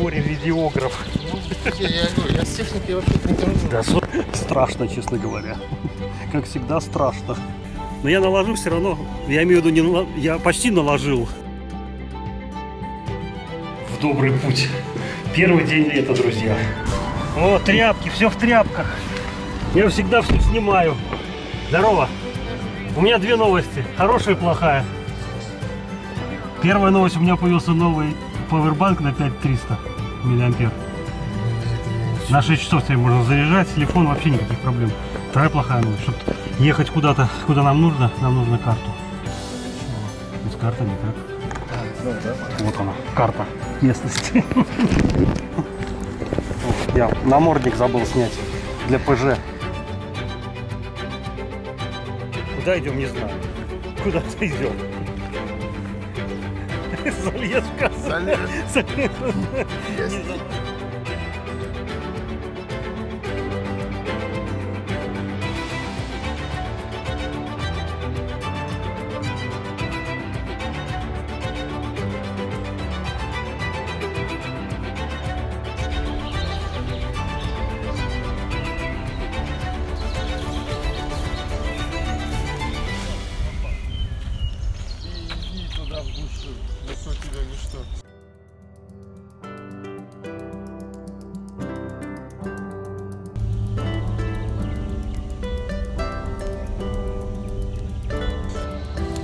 горе-видеограф. Ну, я говорю, я с техникой вообще не дружу. Страшно, честно говоря. Как всегда, страшно. Но я наложу все равно. Я имею в виду, я почти наложил. В добрый путь. Первый день лета, друзья. О, тряпки, все в тряпках. Я всегда все снимаю. Здорово. У меня две новости. Хорошая и плохая. Первая новость. У меня появился новый пауэрбанк на 5300 миллиампер. На 6 часов теперь можно заряжать. Телефон вообще никаких проблем. Вторая плохая новость. Чтобы ехать куда-то, куда нам нужно карту. Без карты никак. Вот она, карта местности. Я намордник забыл снять для ПЖ. Куда идем, не знаю. Куда-то идем. Залез в кассу. Залез.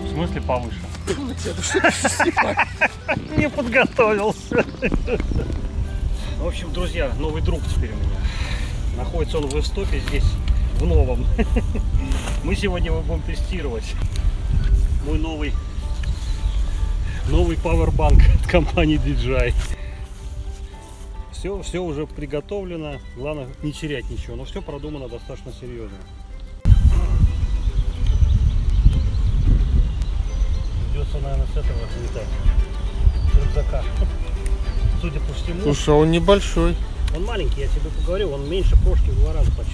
В смысле повыше? Не подготовился. В общем, друзья, новый друг теперь у меня. Находится он в Истопе, здесь, в Новом. Мы сегодня его будем тестировать. Мой новый пауэрбанк от компании DJI. Все уже приготовлено. Главное не терять ничего, но все продумано достаточно серьезно. Наверное, с этого вылетать. С рюкзака. Судя по всему. Слушай, он небольшой. Он маленький, я тебе поговорю, он меньше прошки в 2 раза почти.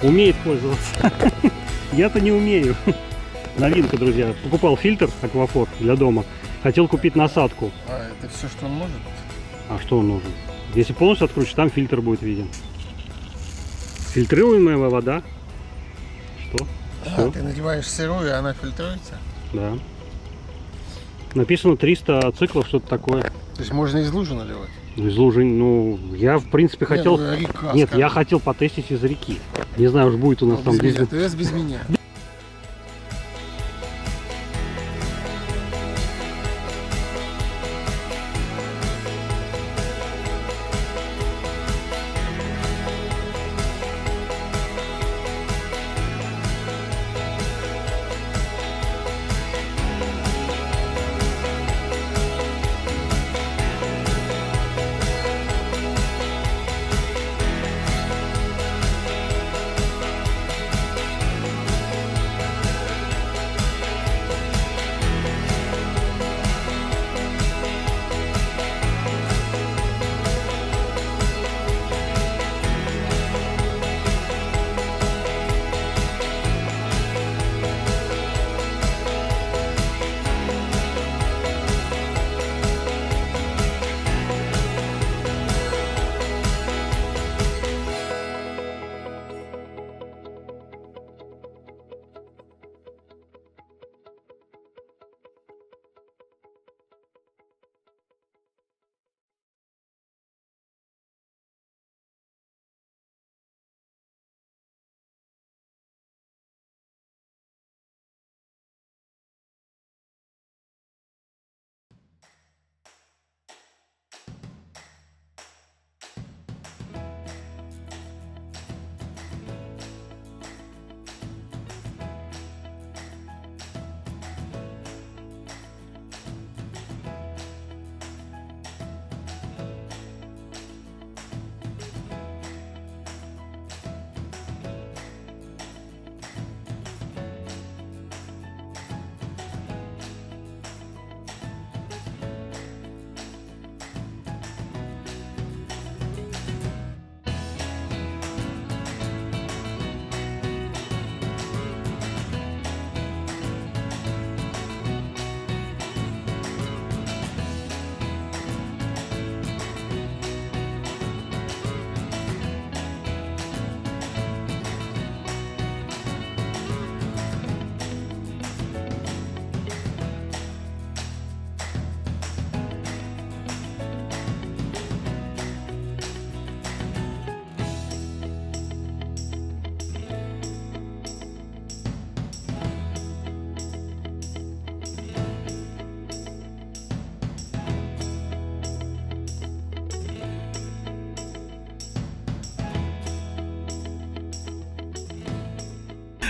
Умеет пользоваться. Я-то не умею. Новинка, друзья. Покупал фильтр Аквафор для дома. Хотел купить насадку. А это все, что он может? А что он нужен? Если полностью откручу, там фильтр будет виден. Фильтруемая вода. Что? А, ты надеваешь сырую, а она фильтруется? Да. Написано 300 циклов, что-то такое. То есть можно из лужи наливать? Из лужи, ну, я, в принципе, хотел... Нет, река, нет, я хотел потестить из реки. Не знаю, уж будет у нас там... Без меня.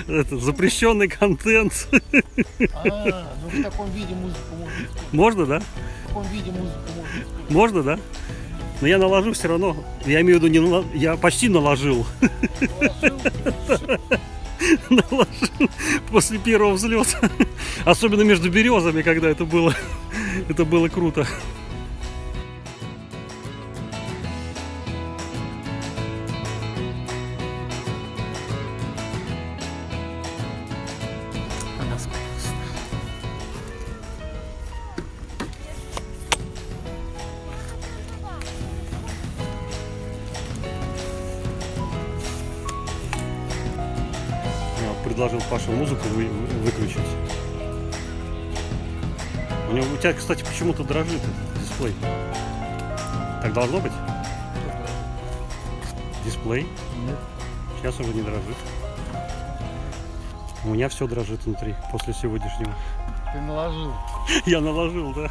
Это запрещенный контент. А, ну в таком виде музыку можно. Можно, да? В таком виде музыку можно. Можно, да? Но я наложу все равно. Я имею в виду, не налож... я почти наложил. Наложил после первого взлета. Особенно между березами, когда это было. Это было круто. Предложил Паше музыку выключить. У тебя, кстати, почему-то дрожит дисплей. Так должно быть? Дисплей? Нет. Сейчас уже не дрожит. У меня все дрожит внутри после сегодняшнего. Ты наложил. Я наложил, да.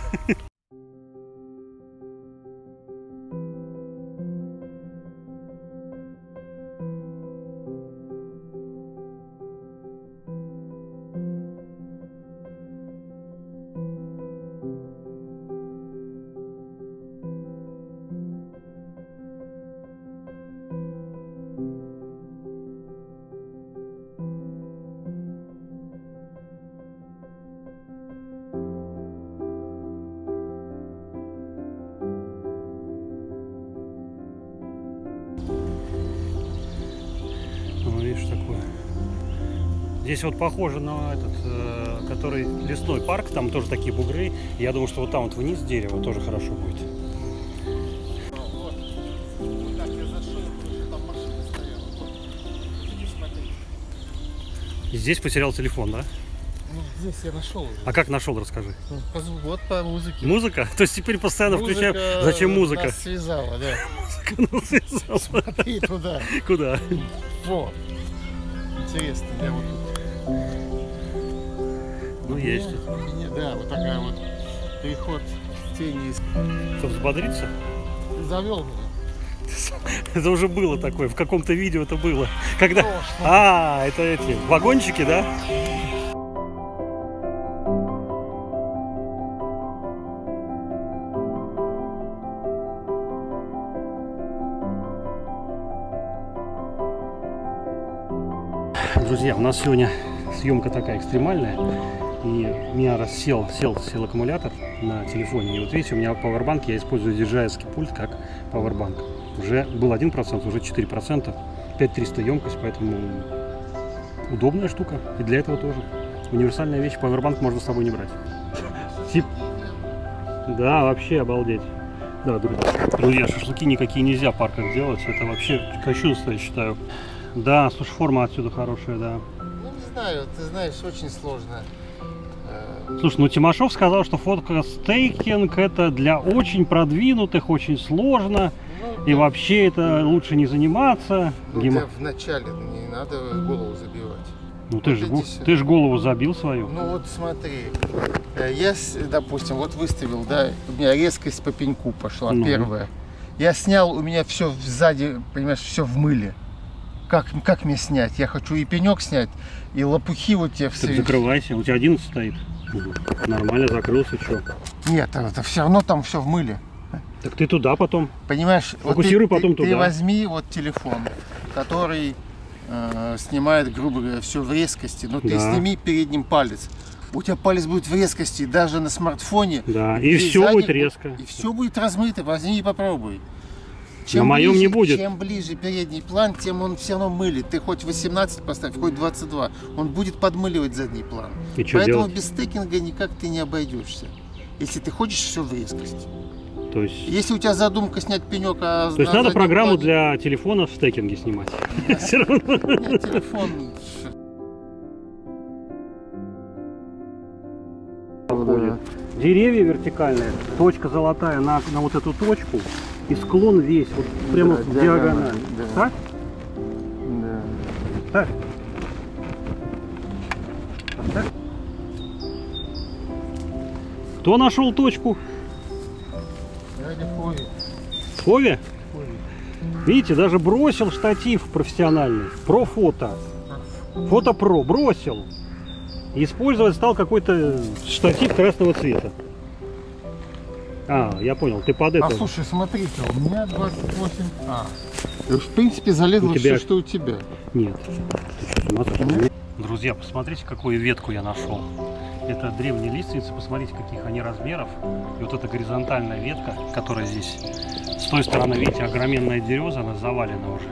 Такое. Здесь вот похоже на этот, который лесной парк, там тоже такие бугры. Я думаю, что вот там вот вниз дерево тоже хорошо будет. И здесь потерял телефон, да? Ну, здесь я нашел уже. А как нашел, расскажи. Вот по музыке. Музыка? То есть теперь постоянно музыка включаем. Зачем музыка? Нас связала, да. Музыка нас связала. Смотри туда. Куда? Во. Интересно, да, вот тут. Ну, есть. Да, вот такая вот переход тени. Чтобы взбодриться? Ты завел меня. Это уже было такое, в каком-то видео это было. Когда... А, это эти вагончики, да? Друзья, у нас сегодня съемка такая экстремальная, и меня сел аккумулятор на телефоне, и вот видите, у меня пауэрбанк, я использую диджайский пульт как пауэрбанк. Уже был 1%, уже 4%, 5300 емкость, поэтому удобная штука, и для этого тоже универсальная вещь, пауэрбанк можно с собой не брать. Да, вообще обалдеть. Да, друзья, шашлыки никакие нельзя в парках делать, это вообще кощунство, я считаю. Да, слушай, форма отсюда хорошая, да. Ну, не знаю, ты знаешь, очень сложно. Слушай, ну Тимашов сказал, что фотостейкинг это для очень продвинутых, очень сложно. Ну, и да, вообще это лучше не заниматься. Ну, да, вначале не надо голову забивать. Ну, вот ты же голову забил свою. Ну, вот смотри, я, допустим, вот выставил, да, у меня резкость по пеньку пошла, ну, первая. Я снял, у меня все сзади, понимаешь, все в мыле. Как мне снять? Я хочу и пенек снять, и лопухи вот те все. Закрывайся, у тебя 11 стоит. Нормально, закрылся, что? Нет, это все равно там все в мыле. Так ты туда потом. Понимаешь, фокусируй вот потом туда. Ты возьми вот телефон, который снимает, грубо говоря, все в резкости. Но ты сними передним палец. У тебя палец будет в резкости, даже на смартфоне. Да, и все сзади будет резко. И все будет размыто. Возьми и попробуй. Чем на моем ближе, не будет. Чем ближе передний план, тем он все равно мылит. Ты хоть 18 поставь, хоть 22. Он будет подмыливать задний план. И поэтому делать? Без стейкинга никак ты не обойдешься. Если ты хочешь все в резкость. То есть... Если у тебя задумка снять пенек, а... То есть надо программу план... для телефона в стейкинге снимать. Все равно. Телефон... Деревья вертикальные, точка золотая на вот эту точку. И склон весь, вот прямо да, в диагонали. Да. Так? Да. Так. А так? Кто нашел точку? Фове. Фове? Фове. Видите, даже бросил штатив профессиональный. Про фото. Фотопро бросил. Использовать стал какой-то штатив красного цвета. А, я понял, ты под это. А слушай, смотрите, у меня 28А. В принципе, залезло тебя... все, что у тебя. Нет. Друзья, посмотрите, какую ветку я нашел. Это древние лиственницы, посмотрите, каких они размеров. И вот эта горизонтальная ветка, которая здесь, с той стороны, видите, огроменная береза, она завалена уже.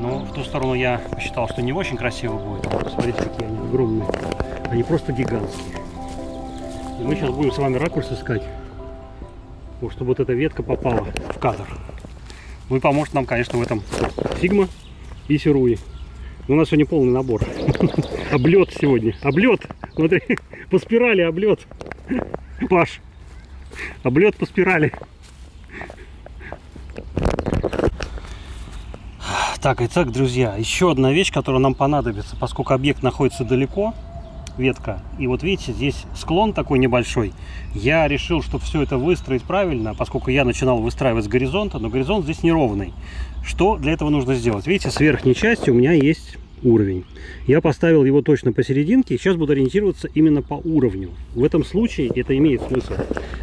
Но в ту сторону я посчитал, что не очень красиво будет. Посмотрите, какие они огромные. Они просто гигантские. И мы сейчас будем с вами ракурс искать, чтобы вот эта ветка попала в кадр. Ну и поможет нам, конечно, в этом Сигма и Сируи. Но у нас сегодня полный набор. Облет сегодня. Облет! Смотри, по спирали облет. Паш, облет по спирали. Так, итак, друзья, еще одна вещь, которая нам понадобится, поскольку объект находится далеко, ветка, и вот видите, здесь склон такой небольшой. Я решил, что все это выстроить правильно, поскольку я начинал выстраивать с горизонта, но горизонт здесь неровный. Что для этого нужно сделать? Видите, с верхней части у меня есть уровень. Я поставил его точно посерединке, и сейчас буду ориентироваться именно по уровню. В этом случае это имеет смысл.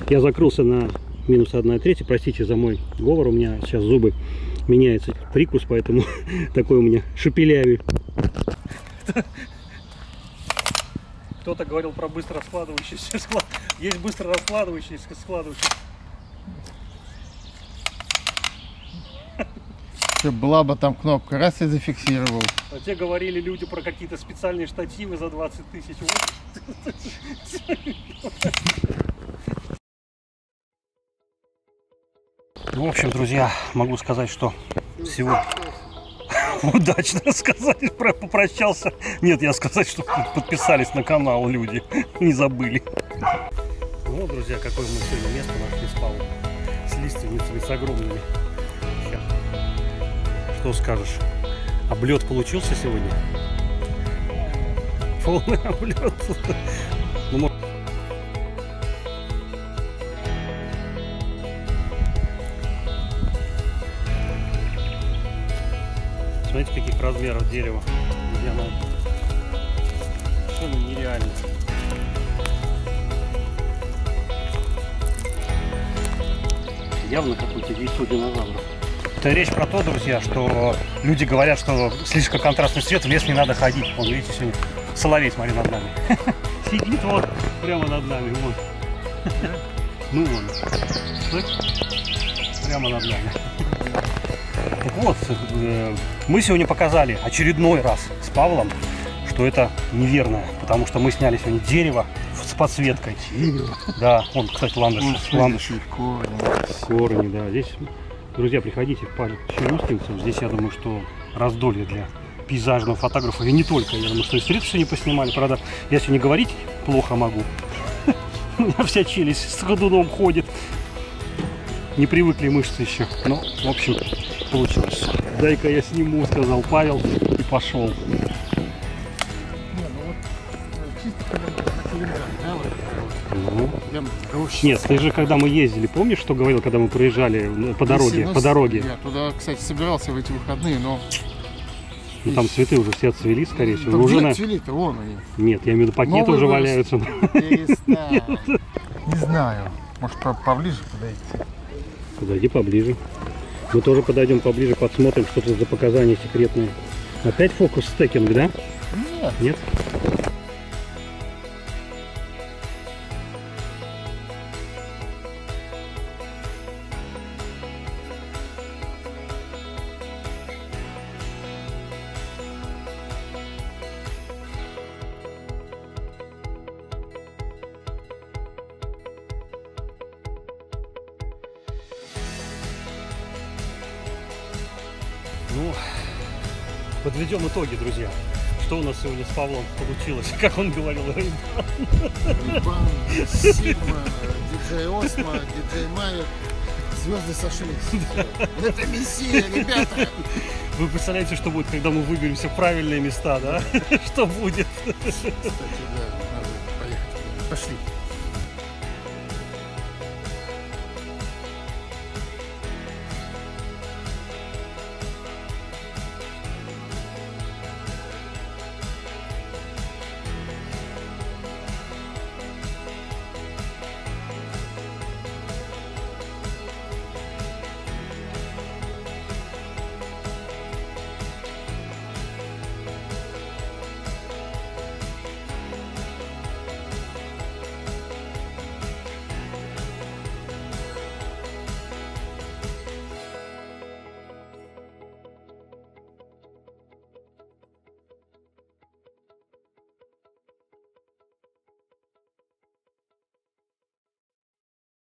Я закрылся на -1/3, простите за мой говор, у меня сейчас зубы меняются, прикус, поэтому такой у меня шепелявый. Кто-то говорил про быстро раскладывающийся склад. Есть быстро раскладывающийся складывающийся. Была бы там кнопка, раз и зафиксировал. А те говорили люди про какие-то специальные штативы за 20 тысяч. В общем, друзья, могу сказать, что всего... Удачно сказали, попрощался. Нет, я сказать, что подписались на канал люди, не забыли. Ну вот, друзья, какое мы сегодня место нашли с Павлом. С лиственницами, с огромными. Сейчас. Что скажешь? Облет получился сегодня? Полный облет. Смотрите, каких размеров дерево, где оно совершенно нереально. Явно какой-то яйцо динозавров. Это речь про то, друзья, что люди говорят, что слишком контрастный свет, в лес не надо ходить. Вон, видите, сегодня соловей, смотри, над нами. Сидит вот, прямо над нами, вот. Ну вон, прямо над нами. Так вот, мы сегодня показали очередной раз с Павлом, что это неверно, потому что мы сняли сегодня дерево с подсветкой. Дерево. Да, он, кстати, ландыш. Корни, да. Здесь, друзья, приходите в парк челюстинцев. Здесь, я думаю, что раздолье для пейзажного фотографа. И не только. Я думаю, что и средства сегодня поснимали. Правда, я сегодня говорить плохо могу. У меня вся челюсть с ходуном ходит. Не привыкли мышцы еще. Но, в общем... Получилось. Дай-ка я сниму, сказал Павел, и пошел. Нет, ты же когда мы ездили, помнишь, что говорил, когда мы проезжали по дороге? По дороге. Я туда, кстати, собирался в эти выходные, но... Ну, там цветы уже все отцвели, скорее всего. Уже на... цвели-то, вон они. Нет, я имею в виду, пакеты уже валяются. Не знаю. Может, поближе подойти? Подойди поближе. Мы тоже подойдем поближе, подсмотрим, что-то за показания секретные. Опять фокус стекинг, да? Нет. Нет? Ну, подведем итоги, друзья. Что у нас сегодня с Павлом получилось? Как он говорил, Рейбан. Рейбан, Сигма, диджей Осмо, диджей Mavic. Звезды сошлись. Да. Это мессия, ребята. Вы представляете, что будет, когда мы выберемся в правильные места, да? Что будет? Кстати, да, надо поехать. Пошли.